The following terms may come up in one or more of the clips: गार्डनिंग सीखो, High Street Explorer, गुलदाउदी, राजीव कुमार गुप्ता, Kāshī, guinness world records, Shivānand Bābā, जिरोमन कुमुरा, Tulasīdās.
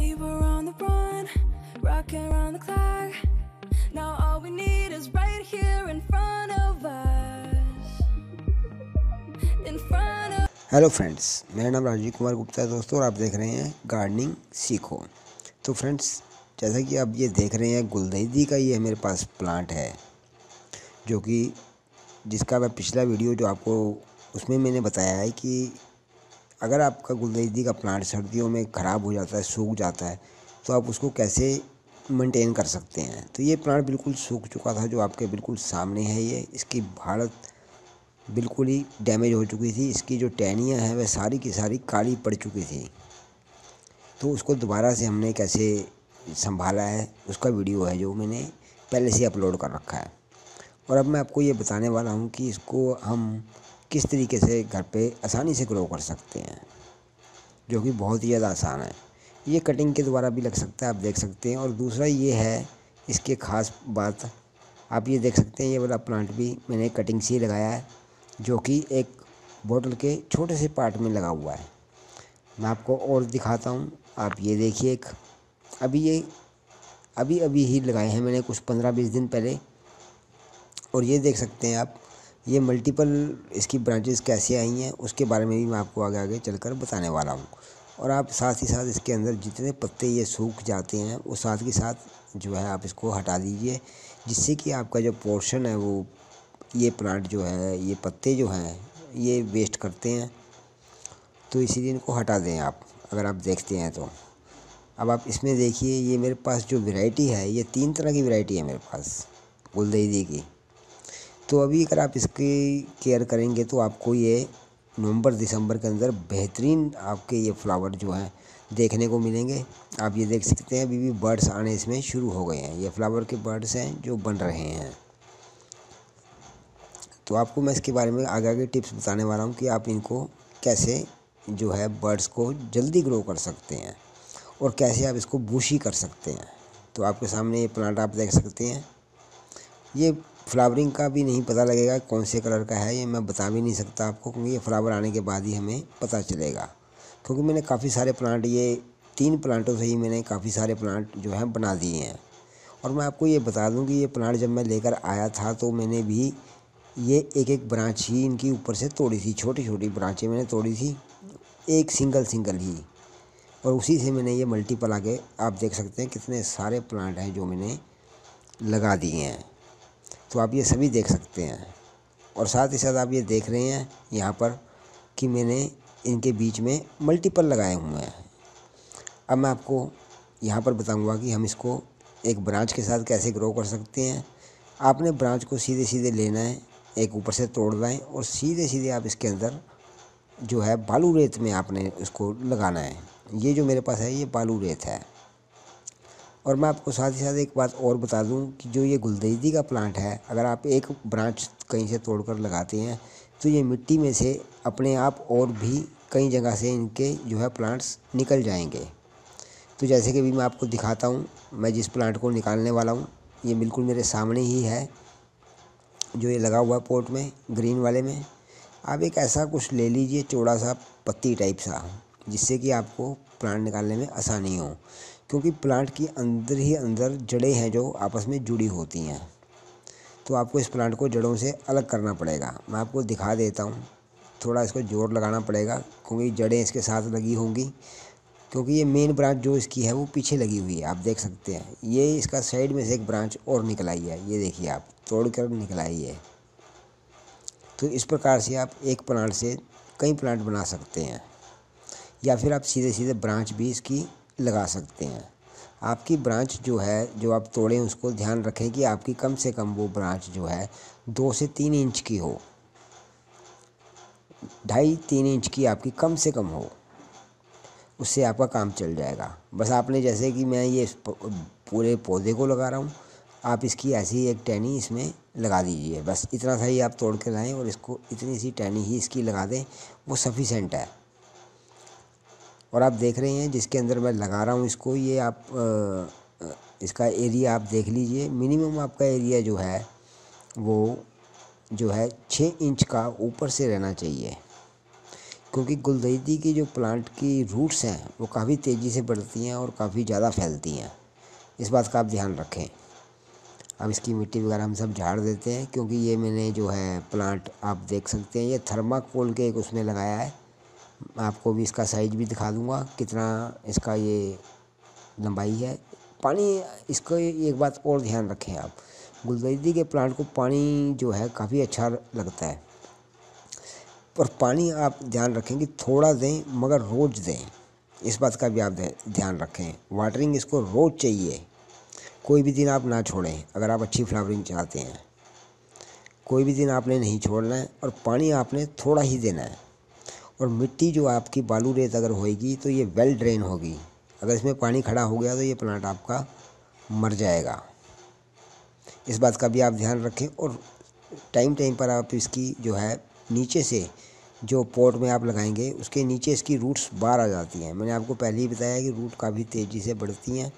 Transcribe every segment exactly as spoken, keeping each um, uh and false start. We were on the run, rocking around the clock. Now all we need is right here in front of us. In front of hello friends, मेरा नाम राजीव कुमार गुप्ता है दोस्तों, और आप देख रहे हैं गार्डनिंग सीखो। तो फ्रेंड्स, जैसा कि आप ये देख रहे हैं, गुलदाउदी का ये मेरे पास प्लांट है, जो कि जिसका मैं पिछला वीडियो जो आपको उसमें मैंने बताया है कि अगर आपका गुलदाउदी का प्लांट सर्दियों में ख़राब हो जाता है, सूख जाता है, तो आप उसको कैसे मेंटेन कर सकते हैं। तो ये प्लांट बिल्कुल सूख चुका था, जो आपके बिल्कुल सामने है। ये इसकी भारत बिल्कुल ही डैमेज हो चुकी थी, इसकी जो टहनियाँ हैं वह सारी की सारी काली पड़ चुकी थी। तो उसको दोबारा से हमने कैसे संभाला है, उसका वीडियो है जो मैंने पहले से अपलोड कर रखा है। और अब मैं आपको ये बताने वाला हूँ कि इसको हम किस तरीके से घर पे आसानी से ग्रो कर सकते हैं, जो कि बहुत ही ज़्यादा आसान है। ये कटिंग के द्वारा भी लग सकता है, आप देख सकते हैं। और दूसरा ये है इसके ख़ास बात, आप ये देख सकते हैं, ये वाला प्लांट भी मैंने कटिंग से लगाया है, जो कि एक बोतल के छोटे से पार्ट में लगा हुआ है। मैं आपको और दिखाता हूँ, आप ये देखिए। एक अभी ये अभी अभी ही लगाए हैं मैंने, कुछ पंद्रह बीस दिन पहले। और ये देख सकते हैं आप, ये मल्टीपल इसकी ब्रांचेस कैसे आई हैं, उसके बारे में भी मैं आपको आगे आगे चलकर बताने वाला हूँ। और आप साथ ही साथ इसके अंदर जितने पत्ते ये सूख जाते हैं, वो साथ के साथ जो है आप इसको हटा दीजिए, जिससे कि आपका जो पोर्शन है वो ये प्लांट जो है, ये पत्ते जो हैं ये वेस्ट करते हैं। तो इसीलिए इनको हटा दें आप, अगर आप देखते हैं तो। अब आप इसमें देखिए, ये मेरे पास जो वैरायटी है, ये तीन तरह की वैरायटी है मेरे पास गुलदाउदी की। तो अभी अगर आप इसकी केयर करेंगे तो आपको ये नवंबर दिसंबर के अंदर बेहतरीन आपके ये फ्लावर जो हैं देखने को मिलेंगे। आप ये देख सकते हैं, अभी भी बर्ड्स आने इसमें शुरू हो गए हैं। ये फ्लावर के बर्ड्स हैं जो बन रहे हैं। तो आपको मैं इसके बारे में आगे आगे टिप्स बताने वाला हूँ कि आप इनको कैसे जो है बर्ड्स को जल्दी ग्रो कर सकते हैं, और कैसे आप इसको बूशी कर सकते हैं। तो आपके सामने ये प्लांट आप देख सकते हैं। ये फ्लावरिंग का भी नहीं पता लगेगा कौन से कलर का है, ये मैं बता भी नहीं सकता आपको, क्योंकि ये फ्लावर आने के बाद ही हमें पता चलेगा। क्योंकि मैंने काफ़ी सारे प्लांट, ये तीन प्लांटों से ही मैंने काफ़ी सारे प्लांट जो हैं बना दिए हैं। और मैं आपको ये बता दूं कि ये प्लांट जब मैं लेकर आया था, तो मैंने भी ये एक एक ब्रांच ही इनकी ऊपर से तोड़ी थी, छोटी छोटी ब्रांचें मैंने तोड़ी थी, एक सिंगल सिंगल ही। और उसी से मैंने ये मल्टीपल आगे आप देख सकते हैं कितने सारे प्लांट हैं जो मैंने लगा दिए हैं। तो आप ये सभी देख सकते हैं। और साथ ही साथ आप ये देख रहे हैं यहाँ पर कि मैंने इनके बीच में मल्टीपल लगाए हुए हैं। अब मैं आपको यहाँ पर बताऊँगा कि हम इसको एक ब्रांच के साथ कैसे ग्रो कर सकते हैं। आपने ब्रांच को सीधे सीधे लेना है, एक ऊपर से तोड़ लाएँ, और सीधे सीधे आप इसके अंदर जो है बालू रेत में आपने उसको लगाना है। ये जो मेरे पास है ये बालू रेत है। और मैं आपको साथ ही साथ एक बात और बता दूं कि जो ये गुलदाउदी का प्लांट है, अगर आप एक ब्रांच कहीं से तोड़कर लगाते हैं, तो ये मिट्टी में से अपने आप और भी कई जगह से इनके जो है प्लांट्स निकल जाएंगे। तो जैसे कि भी मैं आपको दिखाता हूं, मैं जिस प्लांट को निकालने वाला हूं, ये बिल्कुल मेरे सामने ही है, जो ये लगा हुआ है पोर्ट में, ग्रीन वाले में। आप एक ऐसा कुछ ले लीजिए, चौड़ा सा पत्ती टाइप सा, जिससे कि आपको प्लांट निकालने में आसानी हो, क्योंकि प्लांट की अंदर ही अंदर जड़ें हैं जो आपस में जुड़ी होती हैं। तो आपको इस प्लांट को जड़ों से अलग करना पड़ेगा। मैं आपको दिखा देता हूँ, थोड़ा इसको जोर लगाना पड़ेगा, क्योंकि जड़ें इसके साथ लगी होंगी, क्योंकि ये मेन ब्रांच जो इसकी है वो पीछे लगी हुई है। आप देख सकते हैं, ये इसका साइड में से एक ब्रांच और निकल आई है, ये देखिए आप, तोड़ कर निकल आई है। तो इस प्रकार से आप एक प्लांट से कई प्लांट बना सकते हैं, या फिर आप सीधे सीधे ब्रांच भी इसकी लगा सकते हैं। आपकी ब्रांच जो है, जो आप तोड़ें, उसको ध्यान रखें कि आपकी कम से कम वो ब्रांच जो है दो से तीन इंच की हो, ढाई तीन इंच की आपकी कम से कम हो, उससे आपका काम चल जाएगा। बस आपने, जैसे कि मैं ये पूरे पौधे को लगा रहा हूँ, आप इसकी ऐसी एक टहनी इसमें लगा दीजिए, बस इतना सा ही आप तोड़ के लाएँ, और इसको इतनी सी टहनी ही इसकी लगा दें, वो सफिशेंट है। और आप देख रहे हैं जिसके अंदर मैं लगा रहा हूँ इसको, ये आप आ, इसका एरिया आप देख लीजिए। मिनिमम आपका एरिया जो है वो जो है छः इंच का ऊपर से रहना चाहिए। क्योंकि गुलदाउदी की जो प्लांट की रूट्स हैं वो काफ़ी तेज़ी से बढ़ती हैं और काफ़ी ज़्यादा फैलती हैं। इस बात का आप ध्यान रखें। अब इसकी मिट्टी वगैरह हम सब झाड़ देते हैं, क्योंकि ये मैंने जो है प्लांट आप देख सकते हैं ये थर्माकोल के एक उसमें लगाया है। आपको भी इसका साइज भी दिखा दूंगा कितना इसका ये लंबाई है। पानी इसको एक बात और ध्यान रखें आप, गुलदाउदी के प्लांट को पानी जो है काफ़ी अच्छा लगता है, पर पानी आप ध्यान रखें कि थोड़ा दें मगर रोज़ दें। इस बात का भी आप ध्यान रखें। वाटरिंग इसको रोज़ चाहिए, कोई भी दिन आप ना छोड़ें अगर आप अच्छी फ्लावरिंग चाहते हैं। कोई भी दिन आपने नहीं छोड़ना है और पानी आपने थोड़ा ही देना है। और मिट्टी जो आपकी बालू रेत अगर होएगी तो ये वेल ड्रेन होगी। अगर इसमें पानी खड़ा हो गया तो ये प्लांट आपका मर जाएगा। इस बात का भी आप ध्यान रखें। और टाइम टाइम पर आप इसकी जो है नीचे से जो पॉट में आप लगाएंगे उसके नीचे इसकी रूट्स बाहर आ जाती हैं। मैंने आपको पहले ही बताया कि रूट काफ़ी तेज़ी से बढ़ती हैं,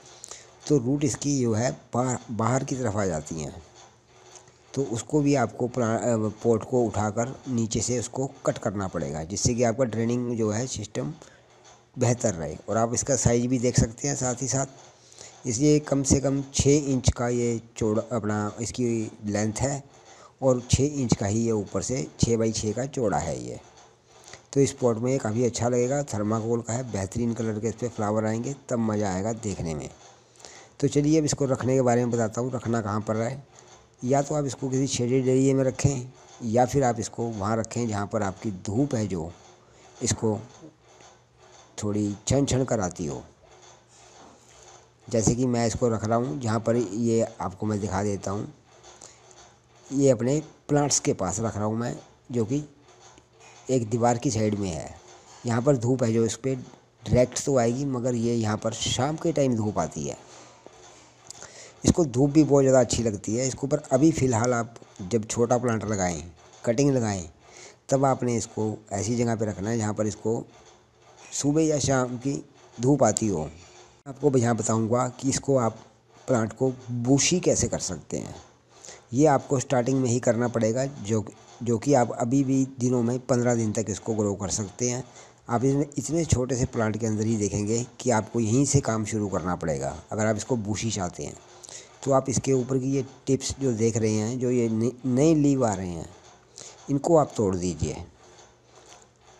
तो रूट इसकी जो है बाहर बाहर की तरफ आ जाती हैं। तो उसको भी आपको पॉट को उठाकर नीचे से उसको कट करना पड़ेगा, जिससे कि आपका ड्रेनिंग जो है सिस्टम बेहतर रहे। और आप इसका साइज़ भी देख सकते हैं साथ ही साथ। इसलिए कम से कम छः इंच का ये चौड़ा अपना इसकी लेंथ है और छः इंच का ही ये ऊपर से छः बाई छः का चौड़ा है ये। तो इस पॉट में काफ़ी अच्छा लगेगा। थर्माकोल का है, बेहतरीन कलर के इस पर फ्लावर आएंगे, तब मज़ा आएगा देखने में। तो चलिए अब इसको रखने के बारे में बताता हूँ। रखना कहाँ पर रहा है, या तो आप इसको किसी शेडेड एरिया में रखें या फिर आप इसको वहाँ रखें जहाँ पर आपकी धूप है जो इसको थोड़ी छन छन कर आती हो। जैसे कि मैं इसको रख रहा हूँ जहाँ पर ये आपको मैं दिखा देता हूँ, ये अपने प्लांट्स के पास रख रहा हूँ मैं, जो कि एक दीवार की साइड में है। यहाँ पर धूप है जो इस पर डायरेक्ट तो आएगी, मगर ये यहाँ पर शाम के टाइम धूप आती है। इसको धूप भी बहुत ज़्यादा अच्छी लगती है इसको। पर अभी फ़िलहाल आप जब छोटा प्लांट लगाएं, कटिंग लगाएं, तब आपने इसको ऐसी जगह पे रखना है जहाँ पर इसको सुबह या शाम की धूप आती हो। आपको यहाँ बताऊँगा कि इसको आप प्लांट को बूशी कैसे कर सकते हैं। ये आपको स्टार्टिंग में ही करना पड़ेगा, जो जो कि आप अभी भी दिनों में पंद्रह दिन तक इसको ग्रो कर सकते हैं। आप इसमें इतने छोटे से प्लांट के अंदर ही देखेंगे कि आपको यहीं से काम शुरू करना पड़ेगा अगर आप इसको बूशी चाहते हैं। तो आप इसके ऊपर की ये टिप्स जो देख रहे हैं, जो ये नए लीव आ रहे हैं, इनको आप तोड़ दीजिए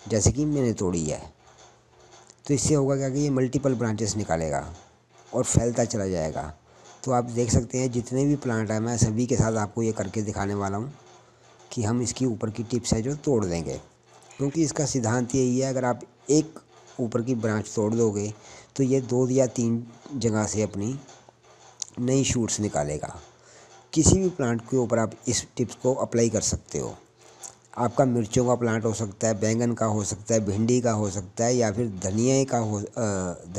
जैसे कि मैंने तोड़ी है। तो इससे होगा क्या कि ये मल्टीपल ब्रांचेस निकालेगा और फैलता चला जाएगा। तो आप देख सकते हैं जितने भी प्लांट हैं, मैं सभी के साथ आपको ये करके दिखाने वाला हूँ कि हम इसकी ऊपर की टिप्स है जो तोड़ देंगे। क्योंकि इसका सिद्धांत यही है, अगर आप एक ऊपर की ब्रांच तोड़ दोगे तो ये दो या तीन जगह से अपनी नई शूट्स निकालेगा। किसी भी प्लांट के ऊपर आप इस टिप्स को अप्लाई कर सकते हो। आपका मिर्चों का प्लांट हो सकता है, बैंगन का हो सकता है, भिंडी का हो सकता है, या फिर धनिया का हो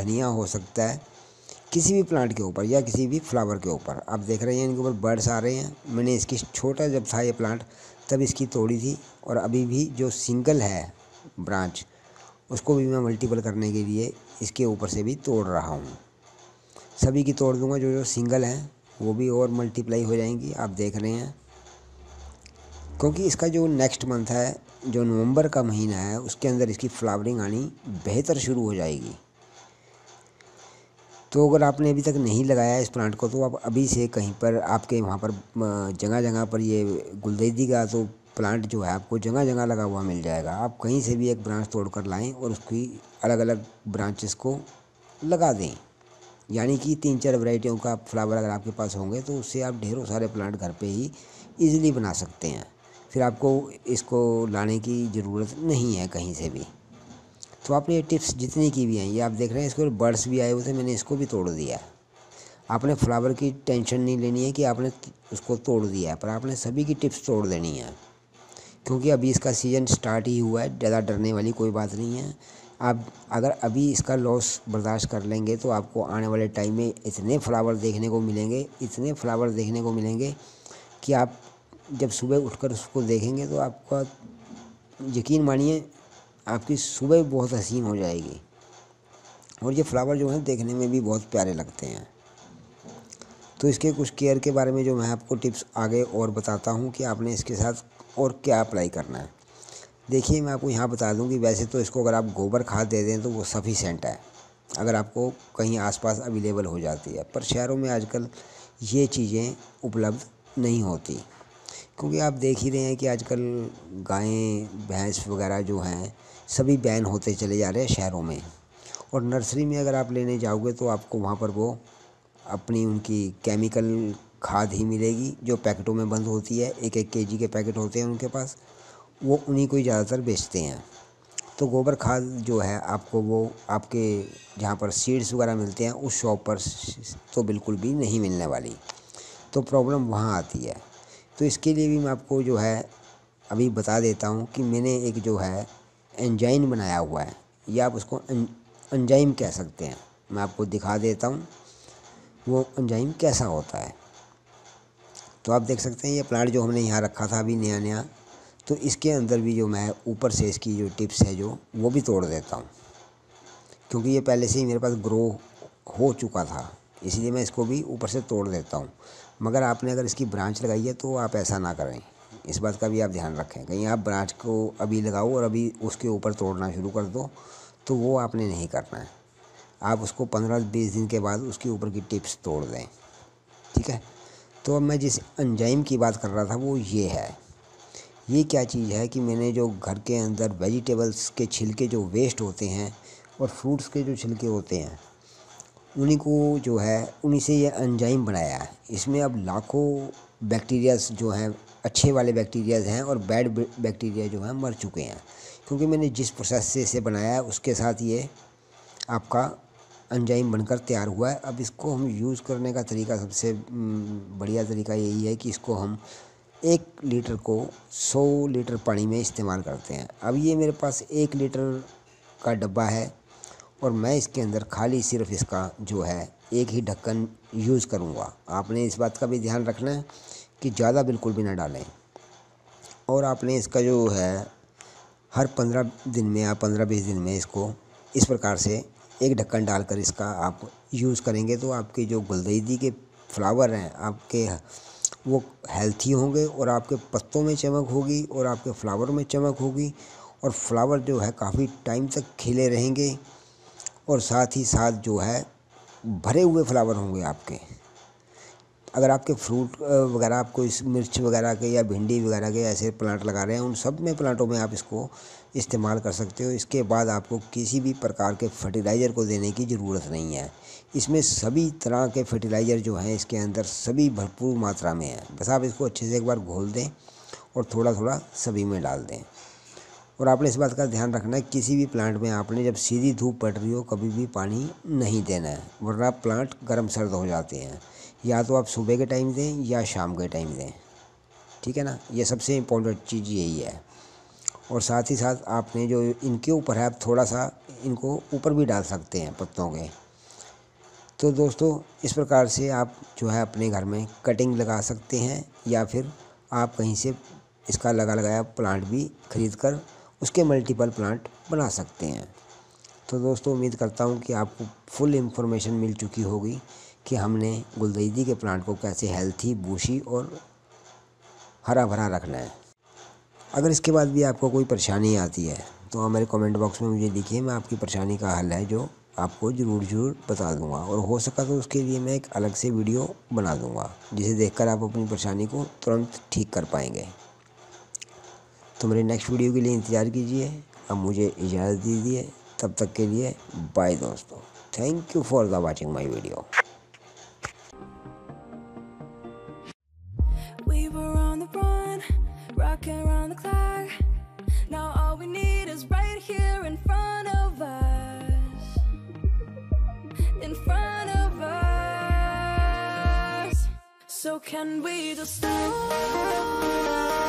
धनिया हो सकता है। किसी भी प्लांट के ऊपर या किसी भी फ्लावर के ऊपर आप देख रहे हैं इनके ऊपर बर्ड्स आ रहे हैं। मैंने इसकी छोटा जब था ये प्लांट तब इसकी तोड़ी थी, और अभी भी जो सिंगल है ब्रांच उसको भी मैं मल्टीपल करने के लिए इसके ऊपर से भी तोड़ रहा हूँ। सभी की तोड़ दूंगा, जो जो सिंगल हैं वो भी और मल्टीप्लाई हो जाएंगी। आप देख रहे हैं, क्योंकि इसका जो नेक्स्ट मंथ है, जो नवंबर का महीना है, उसके अंदर इसकी फ्लावरिंग आनी बेहतर शुरू हो जाएगी। तो अगर आपने अभी तक नहीं लगाया इस प्लांट को, तो आप अभी से कहीं पर आपके वहाँ पर जगह जगह पर ये गुलदाउदी का तो प्लांट जो है आपको जगह जगह लगा हुआ मिल जाएगा। आप कहीं से भी एक ब्रांच तोड़ कर लाएँ और उसकी अलग अलग ब्रांचेस को लगा दें। यानी कि तीन चार वैरायटियों का फ्लावर अगर आपके पास होंगे तो उससे आप ढेरों सारे प्लांट घर पे ही इजीली बना सकते हैं। फिर आपको इसको लाने की ज़रूरत नहीं है कहीं से भी। तो आपने ये टिप्स जितनी की भी हैं, ये आप देख रहे हैं, इसको बर्ड्स भी आए हुए थे, मैंने इसको भी तोड़ दिया। आपने फ्लावर की टेंशन नहीं लेनी है कि आपने उसको तोड़ दिया है, पर आपने सभी की टिप्स तोड़ देनी है। क्योंकि अभी इसका सीज़न स्टार्ट ही हुआ है, ज़्यादा डरने वाली कोई बात नहीं है। आप अगर अभी इसका लॉस बर्दाश्त कर लेंगे तो आपको आने वाले टाइम में इतने फ्लावर देखने को मिलेंगे, इतने फ्लावर देखने को मिलेंगे कि आप जब सुबह उठकर उसको देखेंगे तो आपका यकीन मानिए आपकी सुबह बहुत हसीन हो जाएगी। और ये फ्लावर जो हैं देखने में भी बहुत प्यारे लगते हैं। तो इसके कुछ केयर के बारे में जो मैं आपको टिप्स आगे और बताता हूँ कि आपने इसके साथ और क्या अप्लाई करना है। देखिए मैं आपको यहाँ बता दूँ कि वैसे तो इसको अगर आप गोबर खाद दे दें तो वो सफिशेंट है, अगर आपको कहीं आसपास अवेलेबल हो जाती है, पर शहरों में आजकल ये चीज़ें उपलब्ध नहीं होती, क्योंकि आप देख ही रहे हैं कि आजकल गायें भैंस वगैरह जो हैं सभी बैन होते चले जा रहे हैं शहरों में, और नर्सरी में अगर आप लेने जाओगे तो आपको वहाँ पर वो अपनी उनकी केमिकल खाद ही मिलेगी जो पैकेटों में बंद होती है, एक एक केजी के पैकेट होते हैं उनके पास, वो उन्हीं को ही ज़्यादातर बेचते हैं। तो गोबर खाद जो है आपको वो आपके जहाँ पर सीड्स वगैरह मिलते हैं उस शॉप पर तो बिल्कुल भी नहीं मिलने वाली, तो प्रॉब्लम वहाँ आती है। तो इसके लिए भी मैं आपको जो है अभी बता देता हूँ कि मैंने एक जो है एंजाइम बनाया हुआ है, या आप उसको एंजाइम कह सकते हैं, मैं आपको दिखा देता हूँ वो एंजाइम कैसा होता है। तो आप देख सकते हैं ये प्लांट जो हमने यहाँ रखा था अभी नया नया, तो इसके अंदर भी जो मैं ऊपर से इसकी जो टिप्स है जो वो भी तोड़ देता हूँ, क्योंकि ये पहले से ही मेरे पास ग्रो हो चुका था, इसलिए मैं इसको भी ऊपर से तोड़ देता हूँ। मगर आपने अगर इसकी ब्रांच लगाई है तो आप ऐसा ना करें, इस बात का भी आप ध्यान रखें, कहीं आप ब्रांच को अभी लगाओ और अभी उसके ऊपर तोड़ना शुरू कर दो, तो वो आपने नहीं करना है। आप उसको पंद्रह बीस दिन के बाद उसके ऊपर की टिप्स तोड़ दें, ठीक है। तो अब मैं जिस एंजाइम की बात कर रहा था वो ये है। ये क्या चीज़ है कि मैंने जो घर के अंदर वेजिटेबल्स के छिलके जो वेस्ट होते हैं और फ्रूट्स के जो छिलके होते हैं उन्हीं को जो है उन्हीं से ये एंजाइम बनाया है। इसमें अब लाखों बैक्टीरियाज जो हैं, अच्छे वाले बैक्टीरियाज हैं और बैड बैक्टीरिया जो हैं मर चुके हैं, क्योंकि मैंने जिस प्रोसेस से इसे बनाया है उसके साथ ये आपका एंजाइम बनकर तैयार हुआ है। अब इसको हम यूज़ करने का तरीका, सबसे बढ़िया तरीका यही है कि इसको हम एक लीटर को सौ लीटर पानी में इस्तेमाल करते हैं। अब ये मेरे पास एक लीटर का डब्बा है और मैं इसके अंदर खाली सिर्फ इसका जो है एक ही ढक्कन यूज़ करूँगा। आपने इस बात का भी ध्यान रखना है कि ज़्यादा बिल्कुल भी ना डालें, और आपने इसका जो है हर पंद्रह दिन में या पंद्रह बीस दिन में इसको इस प्रकार से एक ढक्कन डालकर इसका आप यूज़ करेंगे तो आपके जो गुलदाउदी के फ्लावर हैं आपके वो हेल्थी होंगे, और आपके पत्तों में चमक होगी और आपके फ्लावर में चमक होगी, और फ्लावर जो है काफ़ी टाइम तक खिले रहेंगे, और साथ ही साथ जो है भरे हुए फ्लावर होंगे आपके। अगर आपके फ्रूट वगैरह, आपको इस मिर्च वगैरह के या भिंडी वगैरह के ऐसे प्लांट लगा रहे हैं, उन सब में प्लांटों में आप इसको इस्तेमाल कर सकते हो। इसके बाद आपको किसी भी प्रकार के फर्टिलाइज़र को देने की ज़रूरत नहीं है। इसमें सभी तरह के फर्टिलाइज़र जो हैं इसके अंदर सभी भरपूर मात्रा में हैं। बस आप इसको अच्छे से एक बार घोल दें और थोड़ा थोड़ा सभी में डाल दें। और आपने इस बात का ध्यान रखना है किसी भी प्लांट में आपने जब सीधी धूप पड़ रही हो कभी भी पानी नहीं देना है, वरना प्लांट गर्म सर्द हो जाते हैं। या तो आप सुबह के टाइम दें या शाम के टाइम दें, ठीक है ना। ये सबसे इम्पोर्टेंट चीज़ यही है। और साथ ही साथ आपने जो इनके ऊपर है आप थोड़ा सा इनको ऊपर भी डाल सकते हैं पत्तों के। तो दोस्तों इस प्रकार से आप जो है अपने घर में कटिंग लगा सकते हैं, या फिर आप कहीं से इसका लगा लगाया प्लांट भी खरीद कर उसके मल्टीपल प्लांट बना सकते हैं। तो दोस्तों उम्मीद करता हूँ कि आपको फुल इंफॉर्मेशन मिल चुकी होगी कि हमने गुलदाउदी के प्लांट को कैसे हेल्थी, बूशी और हरा भरा रखना है। अगर इसके बाद भी आपको कोई परेशानी आती है तो हमारे कमेंट बॉक्स में मुझे लिखिए, मैं आपकी परेशानी का हल है जो आपको ज़रूर ज़रूर बता दूंगा, और हो सका तो उसके लिए मैं एक अलग से वीडियो बना दूंगा जिसे देखकर आप अपनी परेशानी को तुरंत ठीक कर पाएंगे। तो मेरे नेक्स्ट वीडियो के लिए इंतज़ार कीजिए। अब मुझे इजाज़त दीजिए, तब तक के लिए बाय दोस्तों। Thank you for the watching my video. Rocking around the clock, now all we need is right here in front of us, in front of us. So can we just stop?